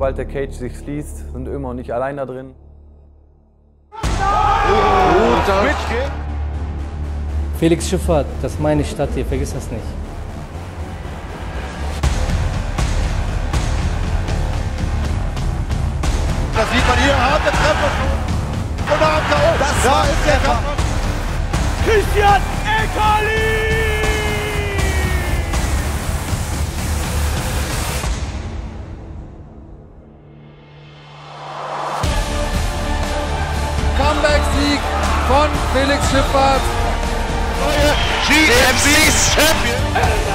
Sobald der Cage sich schließt, sind Ömer und ich allein da drin. Felix Schiffarth, das ist meine Stadt hier, vergiss das nicht. Das sieht man hier, harte Treffer schon. Und am K.O. Da ist der Kampf. Christian Eckerlin! Comeback-Sieg von Felix Schipper. GMC Champion.